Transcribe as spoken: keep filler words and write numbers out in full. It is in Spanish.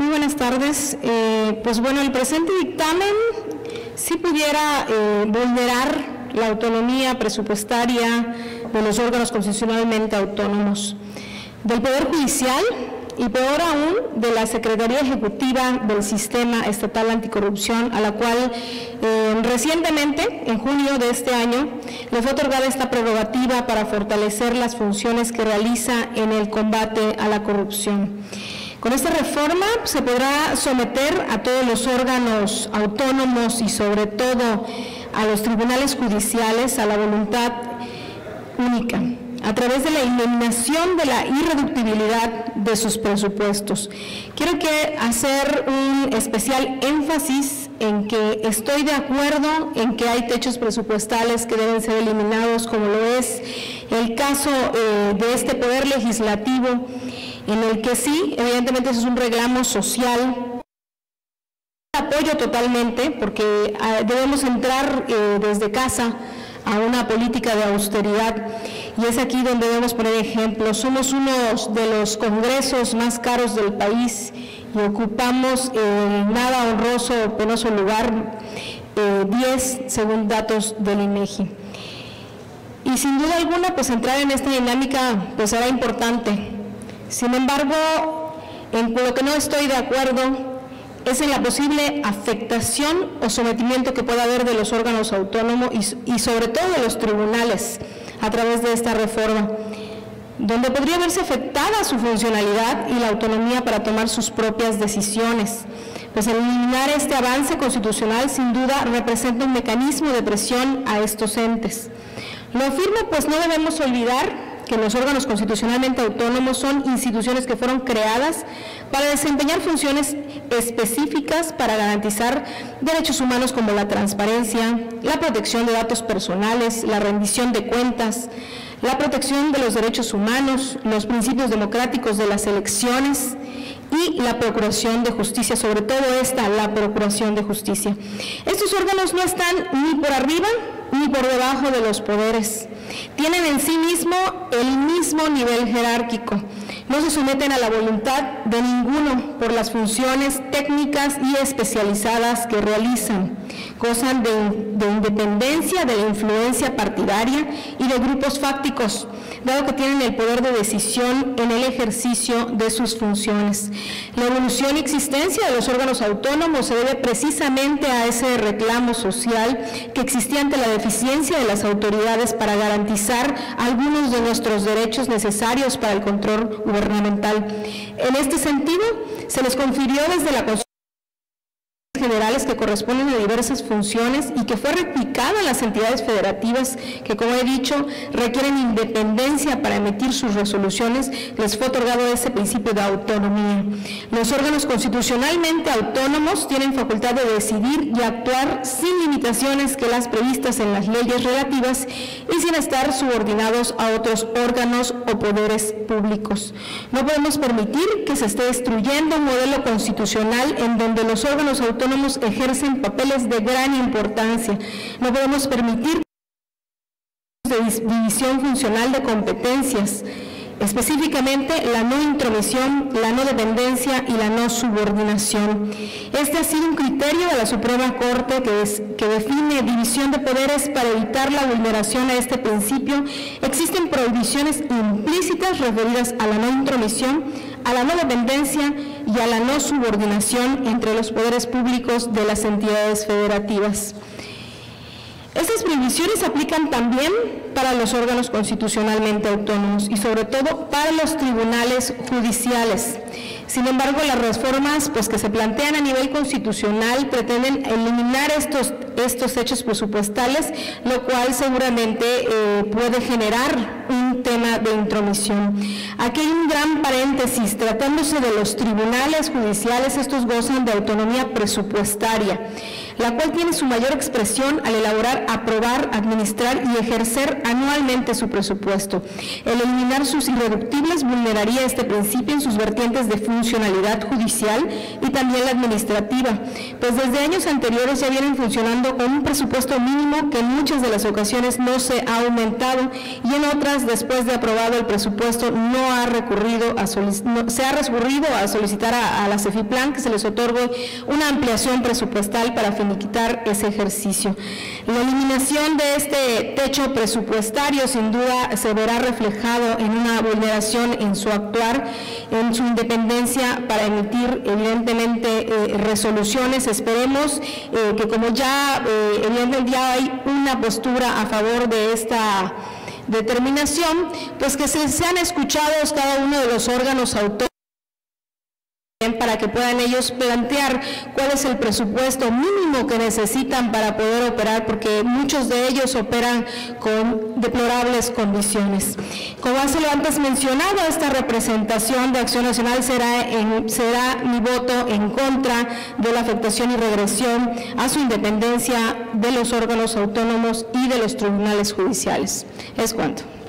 Muy buenas tardes. Eh, pues bueno, el presente dictamen sí pudiera eh, vulnerar la autonomía presupuestaria de los órganos constitucionalmente autónomos, del Poder Judicial y peor aún de la Secretaría Ejecutiva del Sistema Estatal Anticorrupción, a la cual eh, recientemente, en junio de este año, le fue otorgada esta prerrogativa para fortalecer las funciones que realiza en el combate a la corrupción. Con esta reforma se podrá someter a todos los órganos autónomos y sobre todo a los tribunales judiciales a la voluntad única, a través de la eliminación de la irreductibilidad de sus presupuestos. Quiero que hacer un especial énfasis en que estoy de acuerdo en que hay techos presupuestales que deben ser eliminados, como lo es el caso eh, de este Poder Legislativo, en el que sí, evidentemente eso es un reclamo social. Apoyo totalmente, porque debemos entrar eh, desde casa a una política de austeridad, y es aquí donde debemos poner ejemplo. Somos uno de los congresos más caros del país y ocupamos eh, nada honroso o penoso lugar eh, diez según datos del INEGI. Y sin duda alguna, pues entrar en esta dinámica pues será importante. Sin embargo, en lo que no estoy de acuerdo es en la posible afectación o sometimiento que pueda haber de los órganos autónomos y, y sobre todo de los tribunales a través de esta reforma, donde podría verse afectada su funcionalidad y la autonomía para tomar sus propias decisiones. Pues eliminar este avance constitucional sin duda representa un mecanismo de presión a estos entes. Lo afirmo, pues no debemos olvidar que los órganos constitucionalmente autónomos son instituciones que fueron creadas para desempeñar funciones específicas para garantizar derechos humanos como la transparencia, la protección de datos personales, la rendición de cuentas, la protección de los derechos humanos, los principios democráticos de las elecciones y la procuración de justicia, sobre todo esta, la procuración de justicia. Estos órganos no están ni por arriba ni por debajo de los poderes. Tienen en sí mismo el mismo nivel jerárquico. No se someten a la voluntad de ninguno por las funciones técnicas y especializadas que realizan. Gozan de, de independencia, de la influencia partidaria y de grupos fácticos, dado que tienen el poder de decisión en el ejercicio de sus funciones. La evolución y existencia de los órganos autónomos se debe precisamente a ese reclamo social que existía ante la deficiencia de las autoridades para garantizar algunos de nuestros derechos necesarios para el control gubernamental. En este sentido, se les confirió desde la Constitución generales que corresponden a diversas funciones y que fue replicado en las entidades federativas que, como he dicho, requieren independencia para emitir sus resoluciones, les fue otorgado ese principio de autonomía. Los órganos constitucionalmente autónomos tienen facultad de decidir y actuar sin limitaciones que las previstas en las leyes relativas y sin estar subordinados a otros órganos o poderes públicos. No podemos permitir que se esté destruyendo un modelo constitucional en donde los órganos autónomos ejercen papeles de gran importancia. No podemos permitir división funcional de competencias, específicamente la no intromisión, la no dependencia y la no subordinación. Este ha sido un criterio de la Suprema Corte que, es, que define división de poderes para evitar la vulneración a este principio. Existen prohibiciones implícitas referidas a la no intromisión, a la no dependencia y a la no subordinación entre los poderes públicos de las entidades federativas. Estas prohibiciones se aplican también para los órganos constitucionalmente autónomos y sobre todo para los tribunales judiciales. Sin embargo, las reformas pues, que se plantean a nivel constitucional pretenden eliminar estos, estos hechos presupuestales, lo cual seguramente eh, puede generar un tema de intromisión. Aquí hay un gran paréntesis. Tratándose de los tribunales judiciales, estos gozan de autonomía presupuestaria. la cual tiene su mayor expresión al elaborar, aprobar, administrar y ejercer anualmente su presupuesto. El eliminar sus irreductibles vulneraría este principio en sus vertientes de funcionalidad judicial y también la administrativa, pues desde años anteriores ya vienen funcionando con un presupuesto mínimo que en muchas de las ocasiones no se ha aumentado y en otras, después de aprobado el presupuesto, no ha recurrido a no, se ha recurrido a solicitar a, a la CEFIPLAN que se les otorgue una ampliación presupuestal para finiquitar ese ejercicio. La eliminación de este techo presupuestario sin duda se verá reflejado en una vulneración en su actuar, en su independencia para emitir evidentemente eh, resoluciones. Esperemos eh, que como ya eh, evidentemente ya hay una postura a favor de esta determinación, pues que se sean escuchados cada uno de los órganos autónomos para que puedan ellos plantear cuál es el presupuesto mínimo que necesitan para poder operar, porque muchos de ellos operan con deplorables condiciones. Como hace lo antes mencionado, esta representación de Acción Nacional será, en, será mi voto en contra de la afectación y regresión a su independencia de los órganos autónomos y de los tribunales judiciales. Es cuanto.